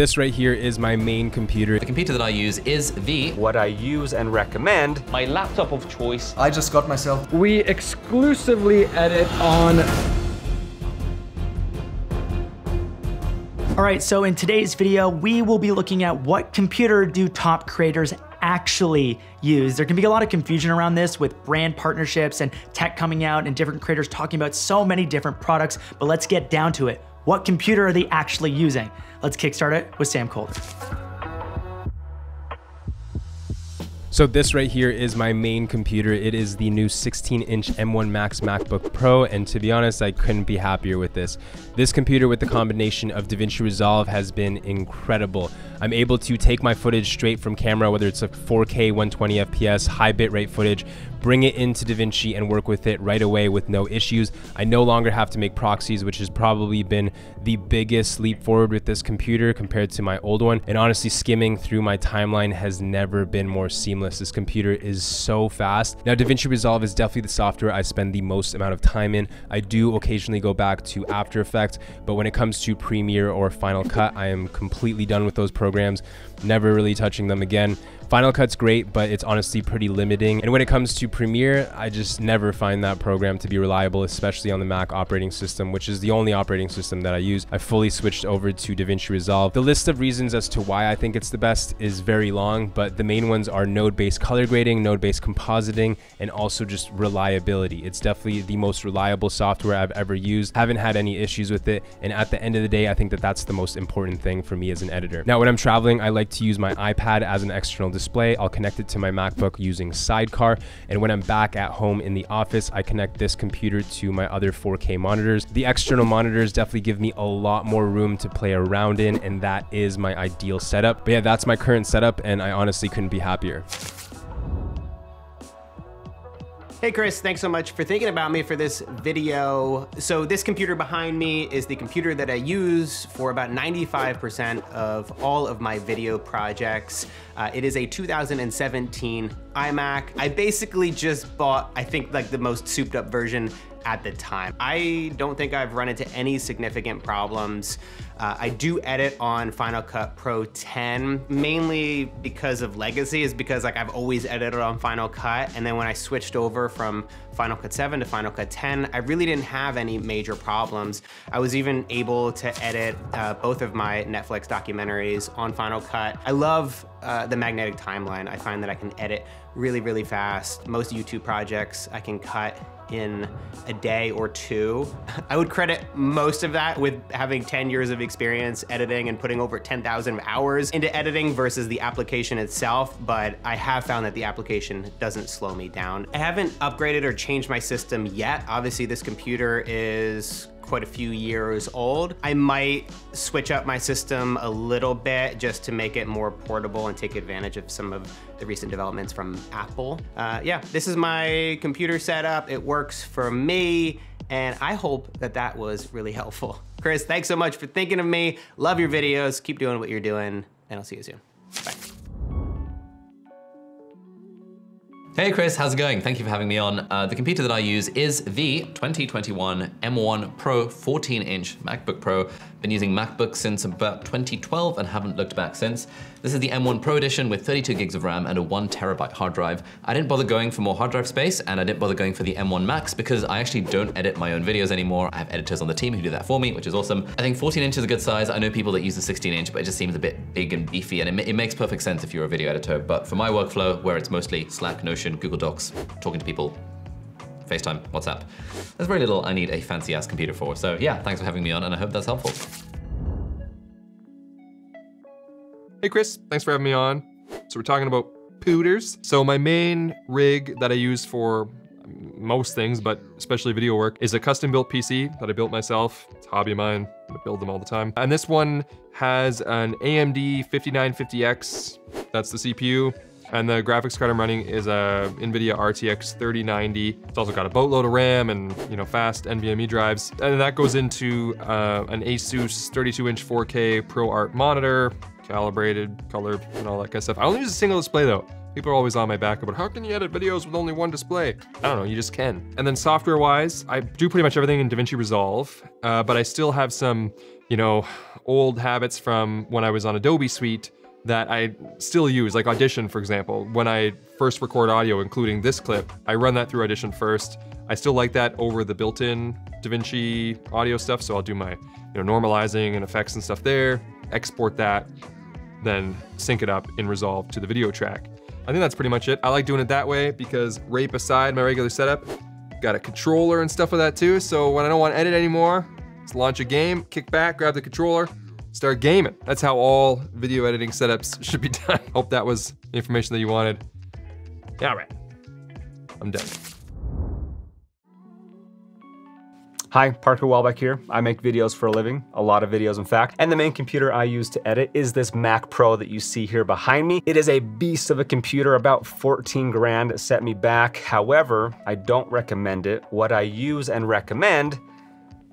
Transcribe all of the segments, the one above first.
This right here is my main computer. The computer that I use is the... What I use and recommend. My laptop of choice. I just got myself. We exclusively edit on... All right, so in today's video, we will be looking at what computer do top creators actually use. There can be a lot of confusion around this with brand partnerships and tech coming out and different creators talking about so many different products, but let's get down to it. What computer are they actually using? Let's kickstart it with Sam Kolder. So this right here is my main computer. It is the new 16-inch M1 Max MacBook Pro, and to be honest, I couldn't be happier with this. This computer with the combination of DaVinci Resolve has been incredible. I'm able to take my footage straight from camera, whether it's a 4K 120fps, high bitrate footage, bring it into DaVinci and work with it right away with no issues. I no longer have to make proxies, which has probably been the biggest leap forward with this computer compared to my old one. And honestly, skimming through my timeline has never been more seamless. This computer is so fast. Now, DaVinci Resolve is definitely the software I spend the most amount of time in. I do occasionally go back to After Effects, but when it comes to Premiere or Final Cut, I am completely done with those programs, never really touching them again. Final Cut's great, but it's honestly pretty limiting. And when it comes to Premiere, I just never find that program to be reliable, especially on the Mac operating system, which is the only operating system that I use. I fully switched over to DaVinci Resolve. The list of reasons as to why I think it's the best is very long, but the main ones are node-based color grading, node-based compositing, and also just reliability. It's definitely the most reliable software I've ever used. Haven't had any issues with it. And at the end of the day, I think that that's the most important thing for me as an editor. Now, when I'm traveling, I like to use my iPad as an external display. I'll connect it to my MacBook using Sidecar, and when I'm back at home in the office, I connect this computer to my other 4K monitors. The external monitors definitely give me a lot more room to play around in, and that is my ideal setup. But yeah, that's my current setup, and I honestly couldn't be happier. Hey Chris, thanks so much for thinking about me for this video. So this computer behind me is the computer that I use for about 95% of all of my video projects. It is a 2017 iMac. I basically just bought, I think, like the most souped up version at the time. I don't think I've run into any significant problems. I do edit on Final Cut Pro 10, mainly because of legacy, is because like I've always edited on Final Cut. And then when I switched over from Final Cut 7 to Final Cut 10, I really didn't have any major problems. I was even able to edit both of my Netflix documentaries on Final Cut. I love the magnetic timeline. I find that I can edit really, really fast. Most YouTube projects I can cut in a day or two. I would credit most of that with having 10 years of experience editing and putting over 10,000 hours into editing versus the application itself, but I have found that the application doesn't slow me down. I haven't upgraded or changed my system yet. Obviously, this computer is quite a few years old. I might switch up my system a little bit just to make it more portable and take advantage of some of the recent developments from Apple. Yeah, this is my computer setup. It works for me, and I hope that that was really helpful. Chris, thanks so much for thinking of me. Love your videos. Keep doing what you're doing, and I'll see you soon. Bye. Hey Chris, how's it going? Thank you for having me on. The computer that I use is the 2021 M1 Pro 14-inch MacBook Pro. Been using MacBook since about 2012 and haven't looked back since. This is the M1 Pro edition with 32 gigs of RAM and a 1 terabyte hard drive. I didn't bother going for more hard drive space, and I didn't bother going for the M1 Max because I actually don't edit my own videos anymore. I have editors on the team who do that for me, which is awesome. I think 14 inch is a good size. I know people that use the 16 inch, but it just seems a bit big and beefy, and it makes perfect sense if you're a video editor. But for my workflow, where it's mostly Slack, Notion, Google Docs, talking to people, FaceTime, WhatsApp. There's very little I need a fancy ass computer for. So yeah, thanks for having me on, and I hope that's helpful. Hey Chris, thanks for having me on. So we're talking about pooters. So my main rig that I use for most things, but especially video work, is a custom built PC that I built myself. It's a hobby of mine, I build them all the time. And this one has an AMD 5950X, that's the CPU. And the graphics card I'm running is a NVIDIA RTX 3090. It's also got a boatload of RAM and, you know, fast NVMe drives. And that goes into an ASUS 32-inch 4K ProArt monitor, calibrated color and all that kind of stuff. I only use a single display though. People are always on my back about how can you edit videos with only one display? I don't know, you just can. And then software-wise, I do pretty much everything in DaVinci Resolve, but I still have some you know, old habits from when I was on Adobe Suite that I still use, like Audition, for example. When I first record audio, including this clip, I run that through Audition first. I still like that over the built-in DaVinci audio stuff, so I'll do my, you know, normalizing and effects and stuff there, export that, then sync it up in Resolve to the video track. I think that's pretty much it. I like doing it that way because right beside my regular setup, got a controller and stuff with that too, so when I don't want to edit anymore, just launch a game, kick back, grab the controller, start gaming. That's how all video editing setups should be done. Hope that was the information that you wanted. All right, I'm done. Hi, Parker Walbeck here. I make videos for a living, a lot of videos in fact, and the main computer I use to edit is this Mac Pro that you see here behind me. It is a beast of a computer, about 14 grand set me back. However, I don't recommend it. What I use and recommend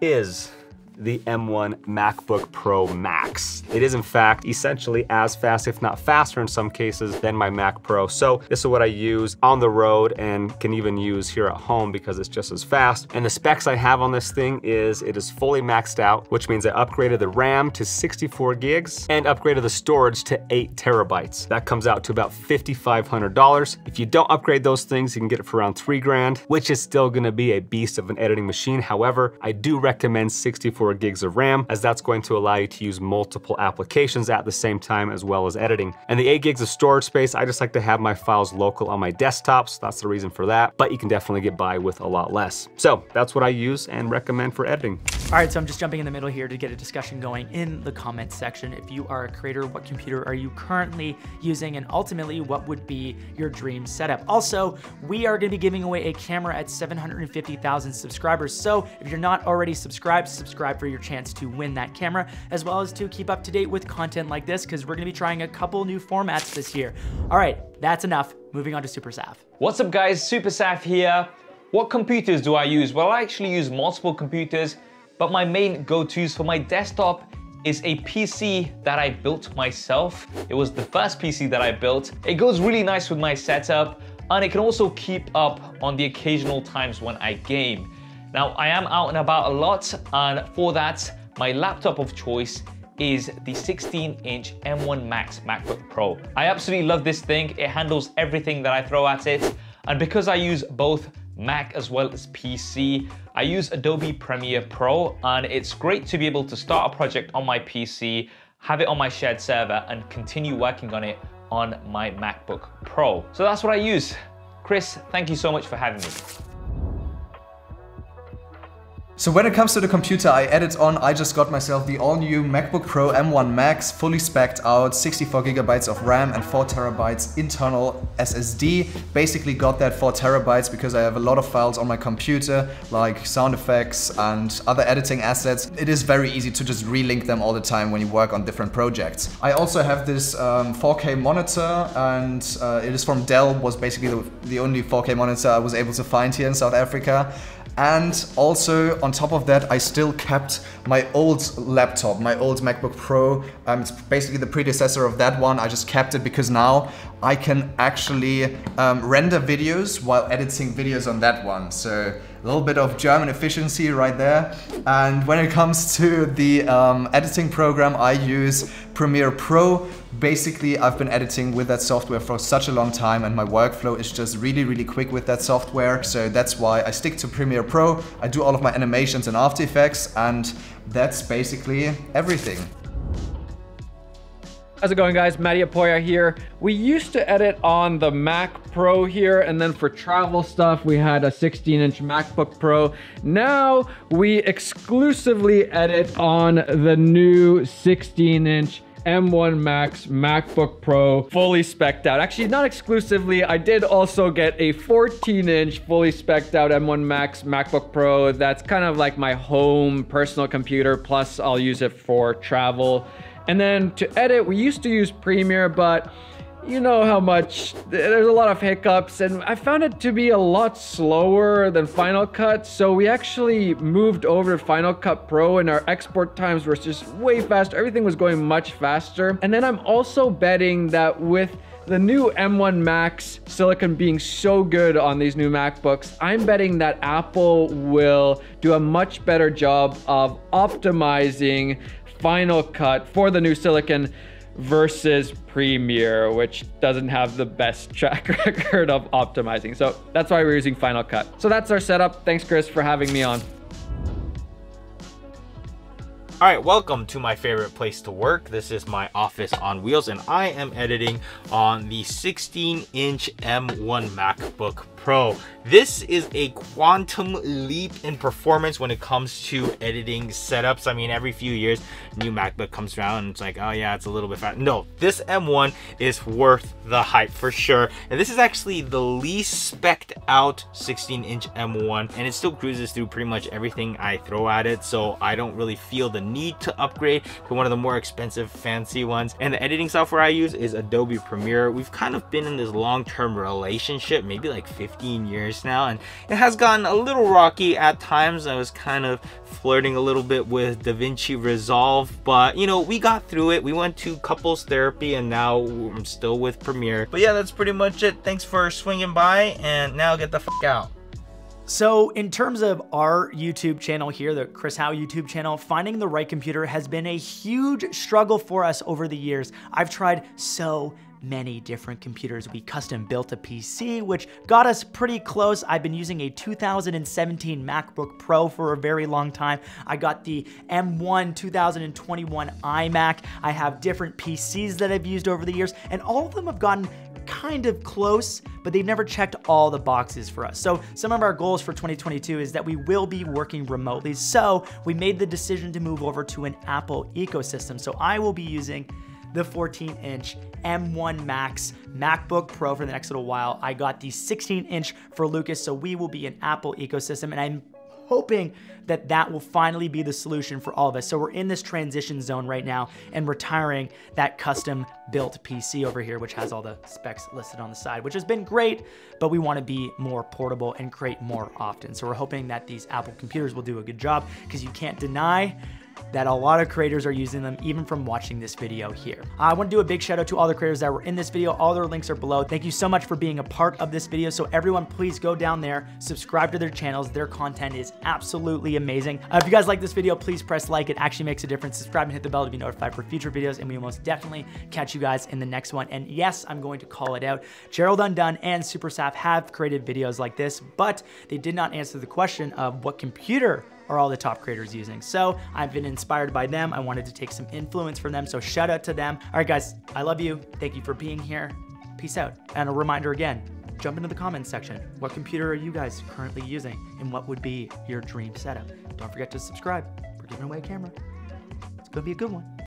is the M1 MacBook Pro Max. It is in fact essentially as fast, if not faster in some cases, than my Mac Pro. So this is what I use on the road and can even use here at home because it's just as fast. And the specs I have on this thing is it is fully maxed out, which means I upgraded the RAM to 64 gigs and upgraded the storage to 8 terabytes. That comes out to about $5,500. If you don't upgrade those things, you can get it for around $3,000, which is still gonna be a beast of an editing machine. However, I do recommend 64 gigs of RAM, as that's going to allow you to use multiple applications at the same time as well as editing. And the 8 gigs of storage space, I just like to have my files local on my desktop, so that's the reason for that, but you can definitely get by with a lot less. So that's what I use and recommend for editing. All right, so I'm just jumping in the middle here to get a discussion going in the comments section. If you are a creator, what computer are you currently using? And ultimately, what would be your dream setup? Also, we are gonna be giving away a camera at 750,000 subscribers. So if you're not already subscribed, subscribe for your chance to win that camera, as well as to keep up to date with content like this, because we're gonna be trying a couple new formats this year. All right, that's enough. Moving on to SuperSaf. What's up guys, SuperSaf here. What computers do I use? Well, I actually use multiple computers, but my main go-tos for my desktop is a PC that I built myself. It was the first PC that I built. It goes really nice with my setup, and it can also keep up on the occasional times when I game. Now, I am out and about a lot, and for that, my laptop of choice is the 16-inch M1 Max MacBook Pro. I absolutely love this thing. It handles everything that I throw at it. And because I use both Mac as well as PC, I use Adobe Premiere Pro, and it's great to be able to start a project on my PC, have it on my shared server, and continue working on it on my MacBook Pro. So that's what I use. Chris, thank you so much for having me. So when it comes to the computer I edit on, I just got myself the all-new MacBook Pro M1 Max, fully specced out, 64 GB of RAM and 4 TB internal SSD. Basically got that 4 TB because I have a lot of files on my computer, like sound effects and other editing assets. It is very easy to just relink them all the time when you work on different projects. I also have this 4K monitor, and it is from Dell, was basically the only 4K monitor I was able to find here in South Africa. And also on top of that, I still kept my old laptop, my old MacBook Pro. It's basically the predecessor of that one. I just kept it because now I can actually render videos while editing videos on that one. So a little bit of German efficiency right there. And when it comes to the editing program, I use Premiere Pro. Basically, I've been editing with that software for such a long time, and my workflow is just really, really quick with that software. So that's why I stick to Premiere Pro. I do all of my animations in After Effects, and that's basically everything. How's it going guys, Matti Haapoja here. We used to edit on the Mac Pro here, and then for travel stuff, we had a 16-inch MacBook Pro. Now we exclusively edit on the new 16-inch M1 Max MacBook Pro, fully specced out. Actually, not exclusively, I did also get a 14-inch fully specced out M1 Max MacBook Pro. That's kind of like my home personal computer, plus I'll use it for travel. And then to edit, we used to use Premiere, but you know how much, there's a lot of hiccups, and I found it to be a lot slower than Final Cut, so we actually moved over to Final Cut Pro, and our export times were just way faster. Everything was going much faster. And then I'm also betting that with the new M1 Max silicon being so good on these new MacBooks, I'm betting that Apple will do a much better job of optimizing Final Cut for the new silicon versus Premiere, which doesn't have the best track record of optimizing. So that's why we're using Final Cut. So that's our setup. Thanks, Chris, for having me on. All right, welcome to my favorite place to work. This is my office on wheels, and I am editing on the 16-inch M1 MacBook Pro. This is a quantum leap in performance when it comes to editing setups. I mean, every few years, new MacBook comes around and it's like, oh yeah, it's a little bit fast. No, this M1 is worth the hype for sure. And this is actually the least specced out 16-inch M1, and it still cruises through pretty much everything I throw at it. So I don't really feel the need to upgrade to one of the more expensive, fancy ones. And the editing software I use is Adobe Premiere. We've kind of been in this long-term relationship, maybe like 15 years now, and it has gotten a little rocky at times. I was kind of flirting a little bit with DaVinci Resolve, but you know, we got through it. We went to couples therapy, and now I'm still with Premiere. But yeah, that's pretty much it. Thanks for swinging by, and now get the fuck out. So in terms of our YouTube channel here, the Chris Howe YouTube channel, finding the right computer has been a huge struggle for us over the years. I've tried so many different computers. We custom built a PC, which got us pretty close. I've been using a 2017 MacBook Pro for a very long time. I got the M1 2021 iMac. I have different PCs that I've used over the years, and all of them have gotten kind of close, but they've never checked all the boxes for us. So some of our goals for 2022 is that we will be working remotely. So we made the decision to move over to an Apple ecosystem. So I will be using the 14-inch M1 Max MacBook Pro for the next little while. I got the 16-inch for Lucas, so we will be an Apple ecosystem, and I'm hoping that that will finally be the solution for all of us. So we're in this transition zone right now and retiring that custom built PC over here, which has all the specs listed on the side, which has been great, but we want to be more portable and create more often. So we're hoping that these Apple computers will do a good job, because you can't deny that a lot of creators are using them, even from watching this video here. I want to do a big shout out to all the creators that were in this video. All their links are below. Thank you so much for being a part of this video. So everyone, please go down there, subscribe to their channels. Their content is absolutely amazing. If you guys like this video, please press like. It actually makes a difference. Subscribe and hit the bell to be notified for future videos, and we will most definitely catch you guys in the next one. And yes, I'm going to call it out. Gerald Undone and SuperSaf have created videos like this, but they did not answer the question of what computer are all the top creators using. So I've been inspired by them. I wanted to take some influence from them, so shout out to them. All right, guys, I love you. Thank you for being here. Peace out. And a reminder again, jump into the comments section. What computer are you guys currently using, and what would be your dream setup? Don't forget to subscribe. We're giving away a camera. It's gonna be a good one.